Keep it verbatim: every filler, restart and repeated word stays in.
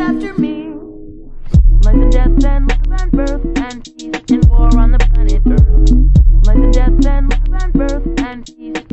after me. Life and death and love and birth and peace and war on the planet Earth. Life and death and love and birth and peace.